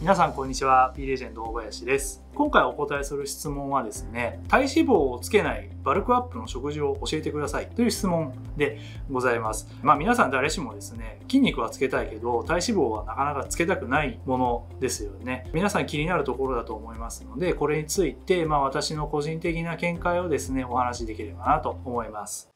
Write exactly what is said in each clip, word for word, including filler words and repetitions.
皆さんこんにちは、Pレジェンド大林です。今回お答えする質問はですね、体脂肪をつけないバルクアップの食事を教えてくださいという質問でございます。まあ皆さん誰しもですね、筋肉はつけたいけど、体脂肪はなかなかつけたくないものですよね。皆さん気になるところだと思いますので、これについてまあ私の個人的な見解をですね、お話しできればなと思います。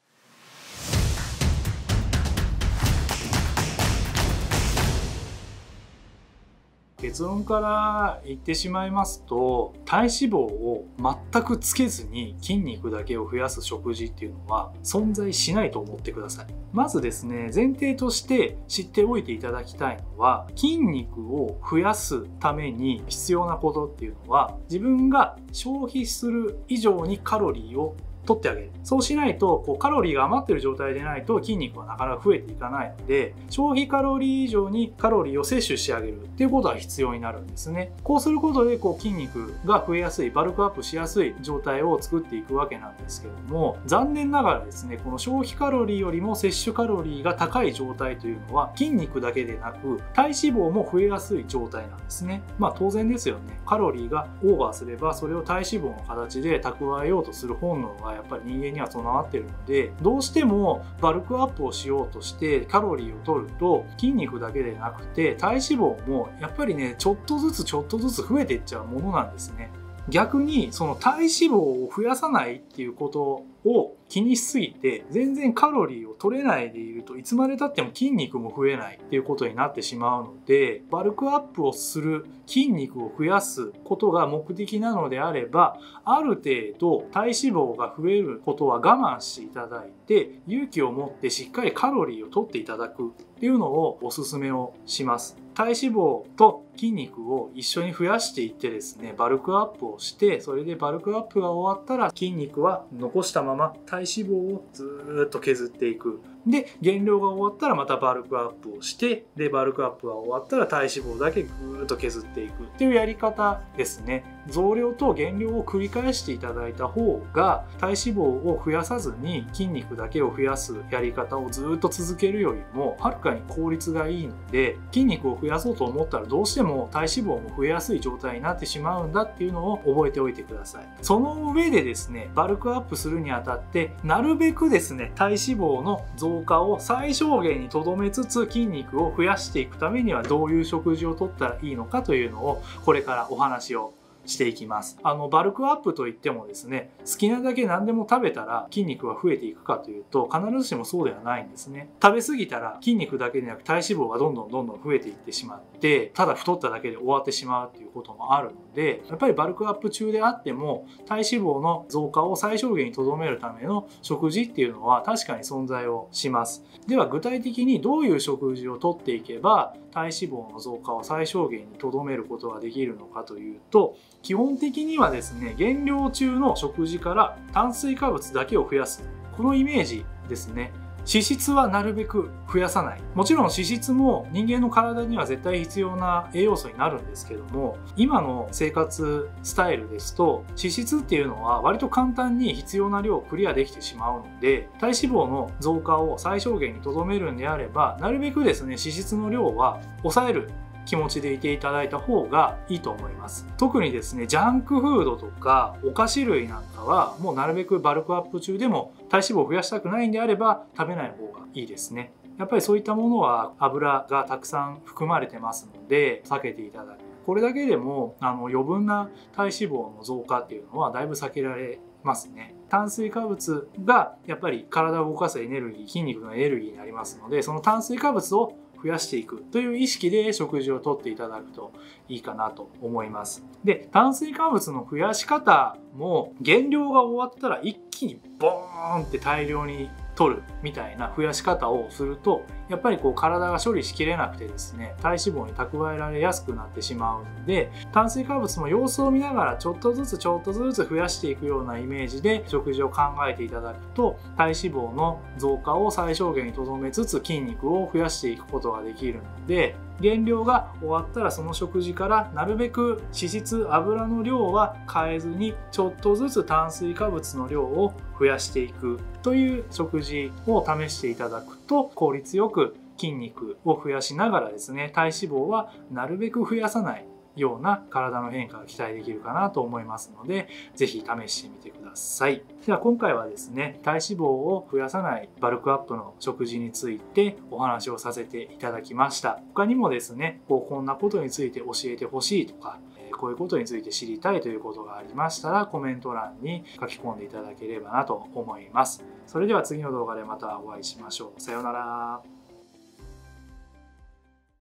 結論から言ってしまいますと、体脂肪を全くつけずに筋肉だけを増やす食事っていうのは存在しないと思ってください。まずですね、前提として知っておいていただきたいのは、筋肉を増やすために必要なことっていうのは、自分が消費する以上にカロリーを取ってあげる。そうしないと、こうカロリーが余ってる状態でないと筋肉はなかなか増えていかないので、消費カロリー以上にカロリーを摂取してあげるっていうことが必要になるんですね。こうすることでこう筋肉が増えやすい、バルクアップしやすい状態を作っていくわけなんですけれども、残念ながらですね、この消費カロリーよりも摂取カロリーが高い状態というのは、筋肉だけでなく体脂肪も増えやすい状態なんですね。まあ当然ですよね。カロリーがオーバーすれば、それを体脂肪の形で蓄えようとする本能がやっぱり人間には備わっているので、どうしてもバルクアップをしようとしてカロリーを取ると、筋肉だけでなくて体脂肪もやっぱりね、ちょっとずつちょっとずつ増えていっちゃうものなんですね。逆にその体脂肪を増やさないっていうことを気にしすぎて、全然カロリーを取れないでいると、いつまでたっても筋肉も増えないっていうことになってしまうので、バルクアップをする、筋肉を増やすことが目的なのであれば、ある程度体脂肪が増えることは我慢していただいて、勇気を持ってしっかりカロリーを取っていただくっていうのをおすすめをします。体脂肪と筋肉を一緒に増やしていってですね、バルクアップをして、それでバルクアップが終わったら筋肉は残したまま体脂肪をずーっと削っていく。で、減量が終わったらまたバルクアップをして、でバルクアップが終わったら体脂肪だけぐーっと削っていくっていうやり方ですね。増量と減量を繰り返していただいた方が、体脂肪を増やさずに筋肉だけを増やすやり方をずーっと続けるよりもはるかに効率がいいので、筋肉を増やそうと思ったらどうしても体脂肪も増えやすい状態になってしまうんだっていうのを覚えておいてください。その上でですね、バルクアップするにあたってなるべくですね、体脂肪の増効果を最小限にとどめつつ、筋肉を増やしていくためにはどういう食事をとったらいいのかというのを、これからお話をしていきます。あのバルクアップといってもですね、好きなだけ何でも食べたら筋肉は増えていくかというと、必ずしもそうではないんですね。食べ過ぎたら筋肉だけでなく体脂肪がどんどんどんどん増えていってしまって、ただ太っただけで終わってしまうということもあるので、やっぱりバルクアップ中であっても体脂肪の増加を最小限にとどめるための食事っていうのは確かに存在をします。では具体的にどういう食事をとっていけば体脂肪の増加を最小限にとどめることができるのかというと、基本的にはですね、減量中の食事から炭水化物だけを増やす、このイメージですね。脂質はなるべく増やさない。もちろん脂質も人間の体には絶対必要な栄養素になるんですけども、今の生活スタイルですと脂質っていうのは割と簡単に必要な量をクリアできてしまうので、体脂肪の増加を最小限にとどめるんであれば、なるべくですね、脂質の量は抑える気持ちでいていただいた方がいいと思います。特にですね、ジャンクフードとかお菓子類なんかはもうなるべくバルクアップ中でも体脂肪を増やしたくないんであれば食べない方がいいですね。やっぱりそういったものは油がたくさん含まれてますので避けていただく。これだけでもあの余分な体脂肪の増加っていうのはだいぶ避けられますね。炭水化物がやっぱり体を動かすエネルギー、筋肉のエネルギーになりますので、その炭水化物を増やしていくという意識で食事をとっていただくといいかなと思います。で、炭水化物の増やし方も、減量が終わったら一気にボーンって大量に取るみたいな増やし方をすると、やっぱりこう体が処理しきれなくてですね、体脂肪に蓄えられやすくなってしまうので、炭水化物も様子を見ながらちょっとずつちょっとずつ増やしていくようなイメージで食事を考えていただくと、体脂肪の増加を最小限にとどめつつ筋肉を増やしていくことができるので、減量が終わったらその食事からなるべく脂質、油の量は変えずにちょっとずつ炭水化物の量を増やしていくという食事を試していただくと、効率よく筋肉を増やしながらですね、体脂肪はなるべく増やさないような体の変化が期待できるかなと思いますので、ぜひ試してみてください。では今回はですね、体脂肪を増やさないバルクアップの食事についてお話をさせていただきました。他にもですね、こうこんなことについて教えてほしいとか、こういうことについて知りたいということがありましたら、コメント欄に書き込んでいただければなと思います。それでは次の動画でまたお会いしましょう。さようなら。